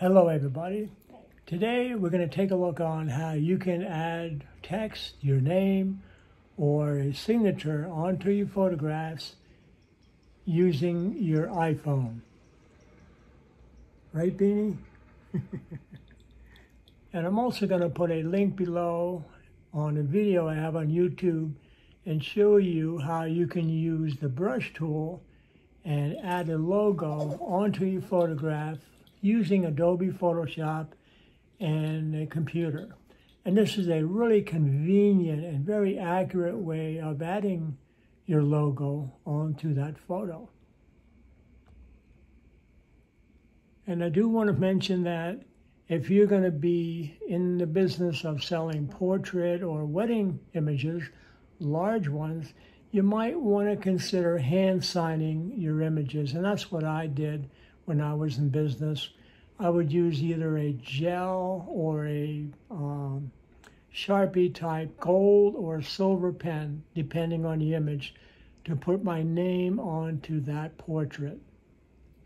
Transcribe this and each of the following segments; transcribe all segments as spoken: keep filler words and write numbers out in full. Hello everybody. Today we're going to take a look on how you can add text, your name, or a signature onto your photographs using your iPhone. Right, Beanie? And I'm also going to put a link below on a video I have on YouTube and show you how you can use the brush tool and add a logo onto your photograph using Adobe Photoshop and a computer. And this is a really convenient and very accurate way of adding your logo onto that photo. And I do want to mention that if you're going to be in the business of selling portrait or wedding images, large ones, you might want to consider hand signing your images. And that's what I did when I was in business. I would use either a gel or a um, Sharpie type gold or silver pen, depending on the image, to put my name onto that portrait.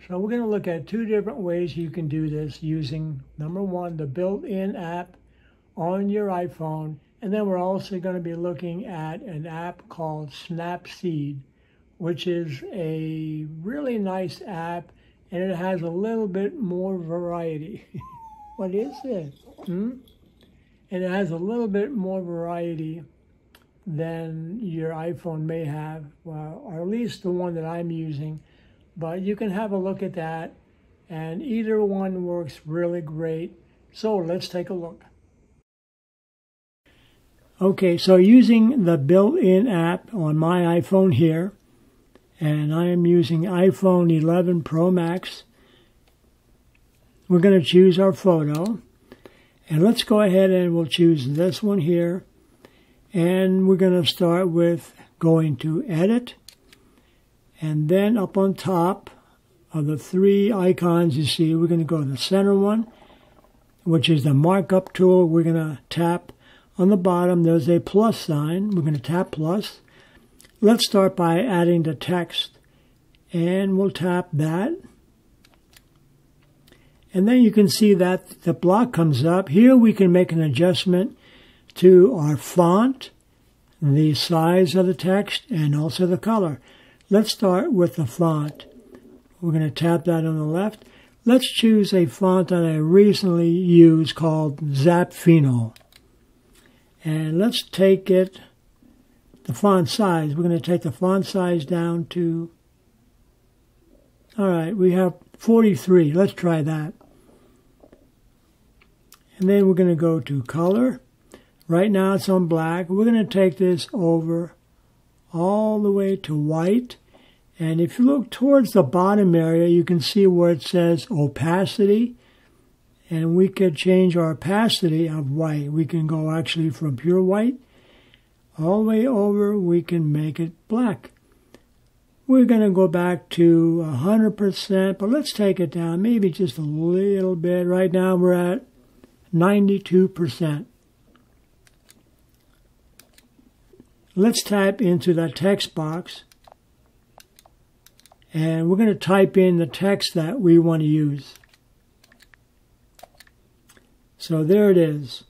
So we're going to look at two different ways you can do this using, number one, the built-in app on your iPhone. And then we're also going to be looking at an app called Snapseed, which is a really nice app, and it has a little bit more variety. What is it? Hmm? And it has a little bit more variety than your iPhone may have, well, or at least the one that I'm using. But you can have a look at that, and either one works really great. So let's take a look. Okay, so using the built-in app on my iPhone here, and I am using iPhone eleven Pro Max, we're going to choose our photo. And let's go ahead and we'll choose this one here. And we're going to start with going to Edit. And then up on top of the three icons you see, we're going to go to the center one, which is the markup tool. We're going to tap. On the bottom, there's a plus sign. We're going to tap plus. Let's start by adding the text. And we'll tap that. And then you can see that the block comes up. Here we can make an adjustment to our font, the size of the text, and also the color. Let's start with the font. We're going to tap that on the left. Let's choose a font that I recently used called Zapfino. And let's take it, the font size, we're going to take the font size down to, all right, we have forty-three. Let's try that. And then we're going to go to color. Right now it's on black. We're going to take this over all the way to white. And if you look towards the bottom area, you can see where it says opacity. And we could change our opacity of white. We can go actually from pure white all the way over. We can make it black. We're going to go back to one hundred percent, but let's take it down maybe just a little bit. Right now we're at ninety-two percent. Let's type into the text box. And we're going to type in the text that we want to use. So there it is.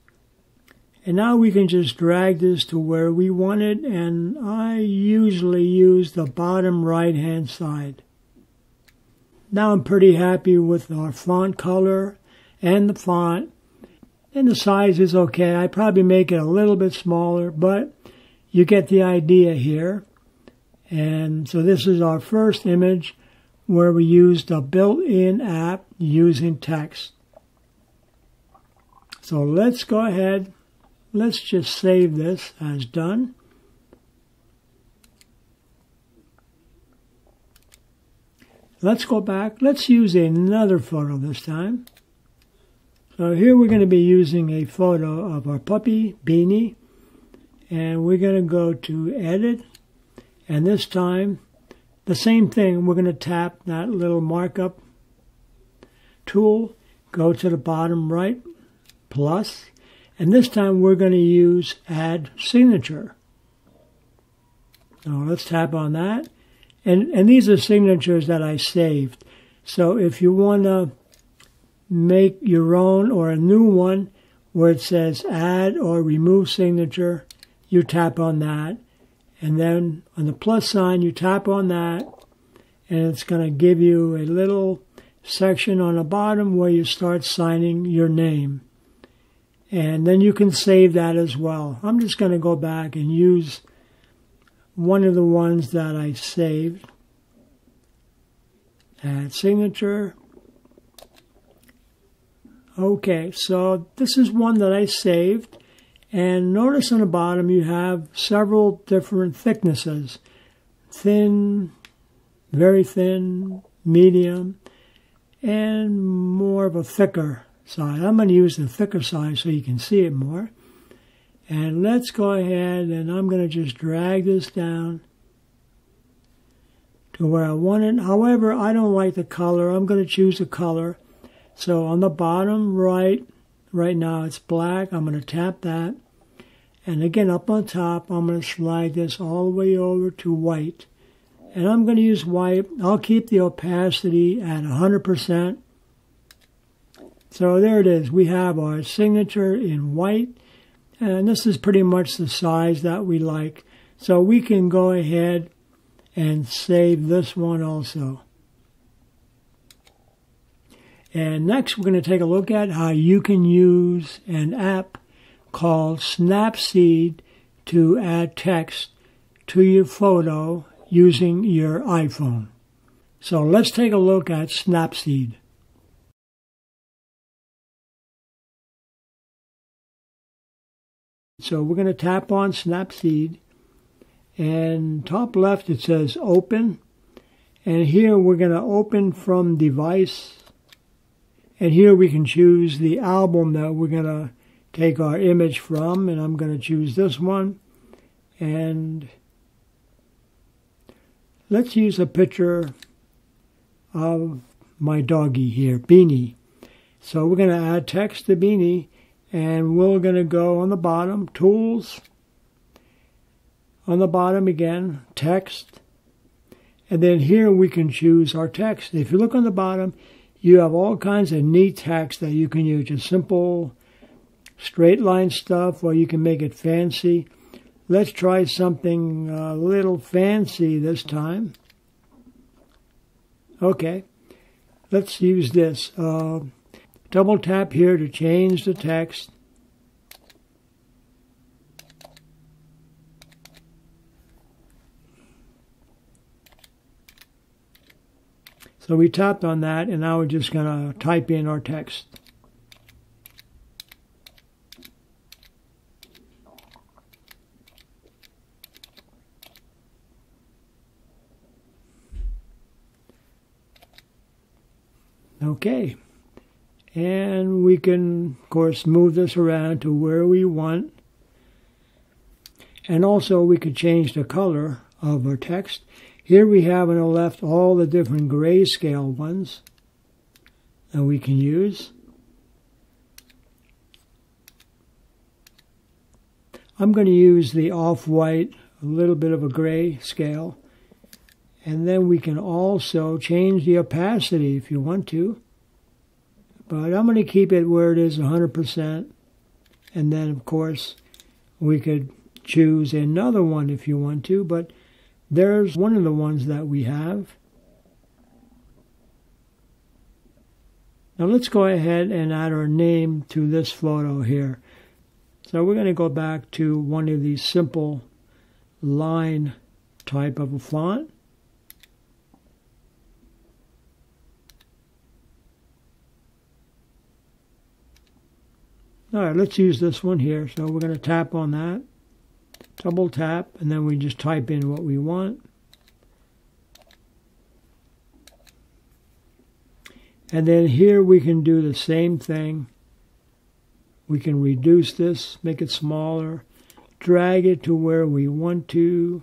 And now we can just drag this to where we want it, and I usually use the bottom right-hand side. Now I'm pretty happy with our font color and the font, and the size is okay. I probably make it a little bit smaller, but you get the idea here. And so this is our first image where we used a built-in app using text. So let's go ahead, let's just save this as done. Let's go back, let's use another photo this time. So here we're going to be using a photo of our puppy, Beanie. And we're going to go to Edit. And this time, the same thing, we're going to tap that little markup tool, go to the bottom right, plus, and this time we're going to use Add Signature. Now let's tap on that, and, and these are signatures that I saved. So if you want to make your own or a new one where it says add or remove signature, you tap on that. And then on the plus sign, you tap on that, and it's going to give you a little section on the bottom where you start signing your name. And then you can save that as well. I'm just going to go back and use one of the ones that I saved. Add signature. Okay, so this is one that I saved. And notice on the bottom you have several different thicknesses. Thin, very thin, medium, and more of a thicker side. I'm going to use the thicker side so you can see it more. And let's go ahead and I'm going to just drag this down to where I want it. However, I don't like the color. I'm going to choose a color. So on the bottom right, right now it's black. I'm going to tap that. And again, up on top, I'm going to slide this all the way over to white. And I'm going to use white. I'll keep the opacity at one hundred percent. So there it is. We have our signature in white. And this is pretty much the size that we like. So we can go ahead and save this one also. And next we're going to take a look at how you can use an app called Snapseed to add text to your photo using your iPhone. So let's take a look at Snapseed. So we're going to tap on Snapseed, and top left it says open, and here we're going to open from device, and here we can choose the album that we're going to take our image from, and I'm going to choose this one, and let's use a picture of my doggy here, Beanie. So we're going to add text to Beanie, and we're going to go on the bottom, tools, on the bottom again, text, and then here we can choose our text. If you look on the bottom, you have all kinds of neat text that you can use, just simple straight line stuff, or you can make it fancy. Let's try something a little fancy this time. Okay, let's use this. Uh, double tap here to change the text. So we tapped on that, and now we're just going to type in our text. Okay, and we can, of course, move this around to where we want. And also we could change the color of our text. Here we have on the left all the different grayscale ones that we can use. I'm going to use the off-white, a little bit of a gray scale. And then we can also change the opacity if you want to. But I'm going to keep it where it is one hundred percent. And then, of course, we could choose another one if you want to. But there's one of the ones that we have. Now let's go ahead and add our name to this photo here. So we're going to go back to one of these simple line type of a font. All right, let's use this one here. So we're going to tap on that, double tap, and then we just type in what we want. And then here we can do the same thing. We can reduce this, make it smaller, drag it to where we want to.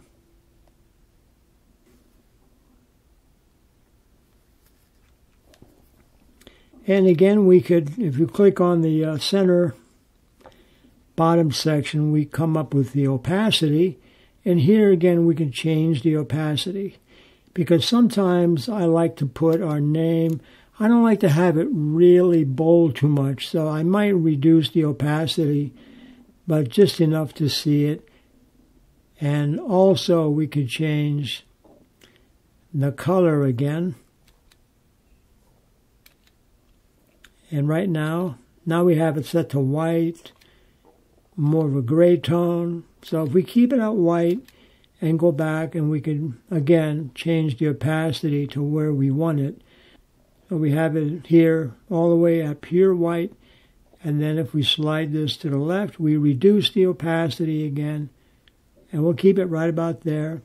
And again, we could, if you click on the uh, center bottom section, we come up with the opacity. And here again, we can change the opacity. Because sometimes I like to put our name. I don't like to have it really bold too much, so I might reduce the opacity, but just enough to see it. And also we could change the color again. And right now, now we have it set to white, more of a gray tone. So if we keep it at white and go back, and we could, again, change the opacity to where we want it. So we have it here all the way at pure white. And then if we slide this to the left, we reduce the opacity again. And we'll keep it right about there.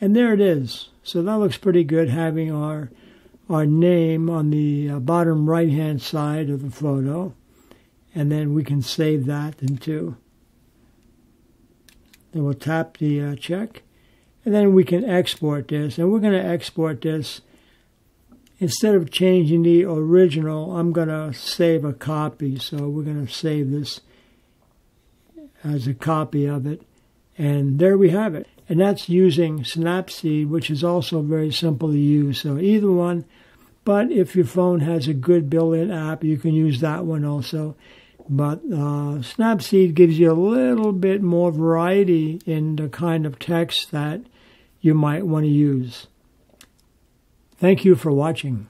And there it is. So that looks pretty good, having our our name on the bottom right-hand side of the photo. And then we can save that into. And we'll tap the uh, check. And then we can export this. And we're going to export this. Instead of changing the original, I'm going to save a copy. So we're going to save this as a copy of it. And there we have it. And that's using Snapseed, which is also very simple to use. So either one. But if your phone has a good built-in app, you can use that one also. But uh, Snapseed gives you a little bit more variety in the kind of text that you might want to use. Thank you for watching.